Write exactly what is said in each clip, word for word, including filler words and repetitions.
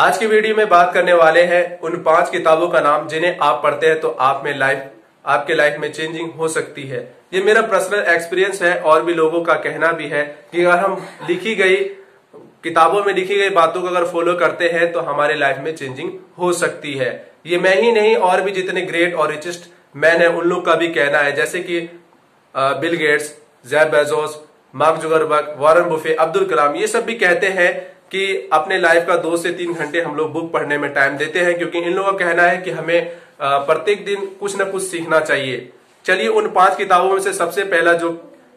आज की वीडियो में बात करने वाले हैं उन पांच किताबों का नाम जिन्हें आप पढ़ते हैं तो आप में लाइफ आपके लाइफ में चेंजिंग हो सकती है। ये मेरा पर्सनल एक्सपीरियंस है और भी लोगों का कहना भी है कि अगर हम लिखी गई किताबों में लिखी गई बातों को अगर फॉलो करते हैं तो हमारे लाइफ में चेंजिंग हो सकती है। ये मैं ही नहीं और भी जितने ग्रेट और रिचेस्ट मैन है उन लोग का भी कहना है, जैसे कि Bill Gates, Jeff Bezos, Mark Zuckerberg, Warren Buffett, Abdul Kalam, ये सब भी कहते हैं कि अपने लाइफ का दो से तीन घंटे हम लोग बुक पढ़ने में टाइम देते हैं, क्योंकि इन लोगों का कहना है कि हमें प्रत्येक दिन कुछ ना कुछ सीखना चाहिए। चलिए उन पांच किताबों में से सबसे पहला जो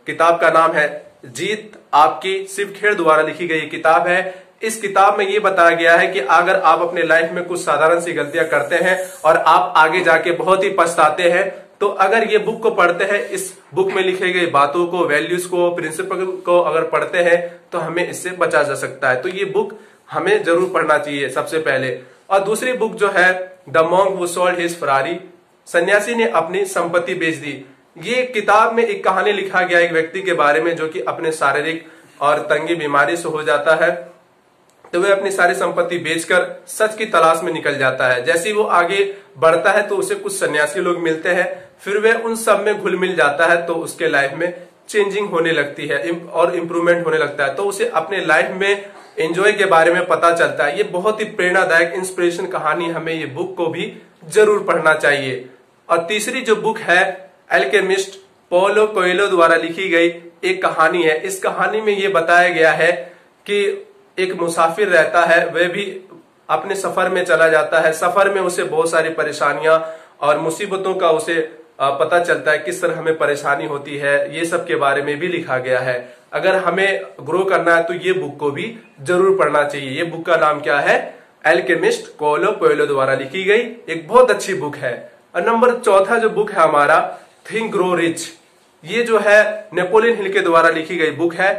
किताब का नाम है जीत आपकी, शिव खेर द्वारा लिखी गई किताब है। इस किताब में ये बताया गया है कि अगर आप अपने लाइफ में कुछ साधारण सी गलतियां करते हैं और आप आगे जाके बहुत ही पछताते हैं तो अगर ये बुक को पढ़ते हैं, इस बुक में लिखे गए बातों को, वैल्यूज को, प्रिंसिपल को अगर पढ़ते हैं तो हमें इससे बचा जा सकता है। तो ये बुक हमें जरूर पढ़ना चाहिए सबसे पहले। और दूसरी बुक जो है the monk who sold his Ferrari, सन्यासी ने अपनी संपत्ति बेच दी। ये किताब में एक कहानी लिखा गया एक व्यक्ति के बारे में जो कि अपने शारीरिक और तंगी बीमारी से हो जाता है, तो वह अपनी सारी संपत्ति बेचकर सच की तलाश में निकल जाता है। जैसे ही वो आगे बढ़ता है तो उसे कुछ सन्यासी लोग मिलते हैं, फिर वह उन सब में घुल मिल जाता है तो उसके लाइफ में चेंजिंग होने लगती है और इम्प्रूवमेंट होने लगता है। तो उसे अपने लाइफ में एंजॉय के बारे में पता चलता है। ये बहुत ही प्रेरणादायक इंस्पिरेशन कहानी, हमें ये बुक को भी जरूर पढ़ना चाहिए। और तीसरी जो बुक है अल्केमिस्ट, पाओलो कोएलो द्वारा लिखी गई एक कहानी है। इस कहानी में ये बताया गया है कि एक मुसाफिर रहता है, वह भी अपने सफर में चला जाता है। सफर में उसे बहुत सारी परेशानियां और मुसीबतों का उसे पता चलता है, किस तरह हमें परेशानी होती है, ये सब के बारे में भी लिखा गया है। अगर हमें ग्रो करना है तो ये बुक को भी जरूर पढ़ना चाहिए। ये बुक का नाम क्या है? अल्केमिस्ट, पाओलो कोएलो द्वारा लिखी गई एक बहुत अच्छी बुक है। और नंबर चौथा जो बुक है हमारा थिंक ग्रो रिच, ये जो है नेपोलियन हिल के द्वारा लिखी गई बुक है।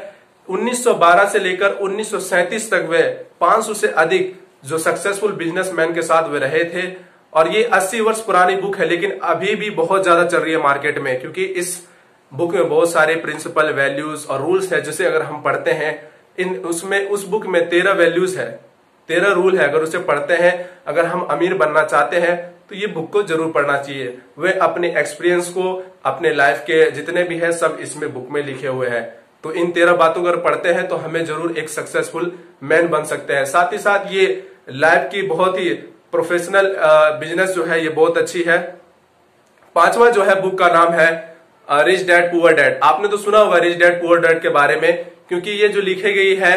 उन्नीस सौ बारह से लेकर उन्नीस सौ सैंतीस तक वे पांच सौ से अधिक जो सक्सेसफुल बिजनेसमैन के साथ वे रहे थे। और ये अस्सी वर्ष पुरानी बुक है लेकिन अभी भी बहुत ज्यादा चल रही है मार्केट में, क्योंकि इस बुक में बहुत सारे प्रिंसिपल, वैल्यूज और रूल्स है जिसे अगर हम पढ़ते हैं इन उसमें उस बुक में तेरह वैल्यूज है, तेरह रूल है। अगर उसे पढ़ते हैं, अगर हम अमीर बनना चाहते हैं तो ये बुक को जरूर पढ़ना चाहिए। वे अपने एक्सपीरियंस को, अपने लाइफ के जितने भी है सब इसमें बुक में लिखे हुए हैं। तो इन तेरह बातों अगर पढ़ते हैं तो हमें जरूर एक सक्सेसफुल मैन बन सकते हैं। साथ ही साथ ये लाइफ की बहुत ही प्रोफेशनल बिजनेस जो है ये बहुत अच्छी है। पांचवा जो है बुक का नाम है रिच डैड पुअर डैड। आपने तो सुना होगा रिच डैड पुअर डैड के बारे में, क्योंकि ये जो लिखी गई है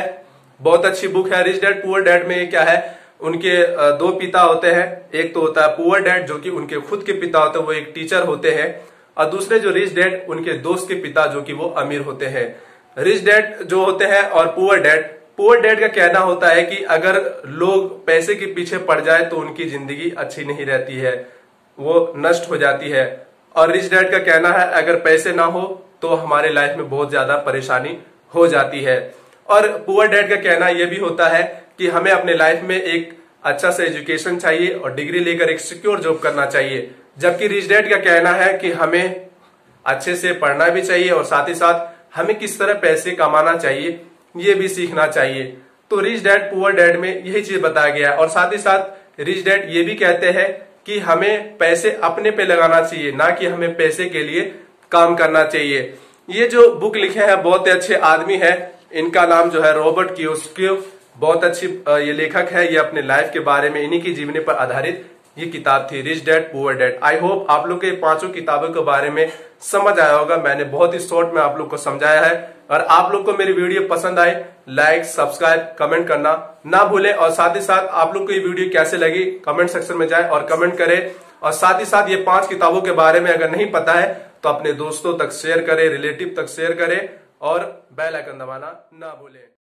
बहुत अच्छी बुक है। रिच डैड पुअर डैड में क्या है, उनके दो पिता होते हैं, एक तो होता है पुअर डैड जो कि उनके खुद के पिता होते हैं, वो एक टीचर होते हैं, और दूसरे जो रिच डैड उनके दोस्त के पिता जो कि वो अमीर होते हैं। रिच डैड जो होते हैं और पुअर डैड, पुअर डैड का कहना होता है कि अगर लोग पैसे के पीछे पड़ जाए तो उनकी जिंदगी अच्छी नहीं रहती है, वो नष्ट हो जाती है। और रिच डैड का कहना है अगर पैसे ना हो तो हमारे लाइफ में बहुत ज्यादा परेशानी हो जाती है। और पुअर डैड का कहना यह भी होता है कि हमें अपने लाइफ में एक अच्छा सा एजुकेशन चाहिए और डिग्री लेकर एक सिक्योर जॉब करना चाहिए। जबकि रिच डैड का कहना है कि हमें अच्छे से पढ़ना भी चाहिए और साथ ही साथ हमें किस तरह पैसे कमाना चाहिए ये भी सीखना चाहिए। तो रिच डैड पुअर डैड में यही चीज बताया गया है। और साथ ही साथ रिच डैड ये भी कहते हैं कि हमें पैसे अपने पे लगाना चाहिए, ना कि हमें पैसे के लिए काम करना चाहिए। ये जो बुक लिखे हैं बहुत अच्छे आदमी है, इनका नाम जो है रॉबर्ट कियोस्की, बहुत अच्छी ये लेखक है। ये अपने लाइफ के बारे में, इन्हीं की जीवनी पर आधारित ये किताब थी rich dad poor dad. I hope आप लोग के पांचों किताबों के बारे में समझ आया होगा। मैंने बहुत ही शॉर्ट में आप लोग को समझाया है। और आप लोग को मेरी वीडियो पसंद आए, लाइक, सब्सक्राइब, कमेंट करना ना भूले। और साथ ही साथ आप लोग को ये वीडियो कैसे लगी कमेंट सेक्शन में जाए और कमेंट करें। और साथ ही साथ ये पांच किताबों के बारे में अगर नहीं पता है तो अपने दोस्तों तक शेयर करें, रिलेटिव तक शेयर करें और बेल आइकन दबाना ना भूले।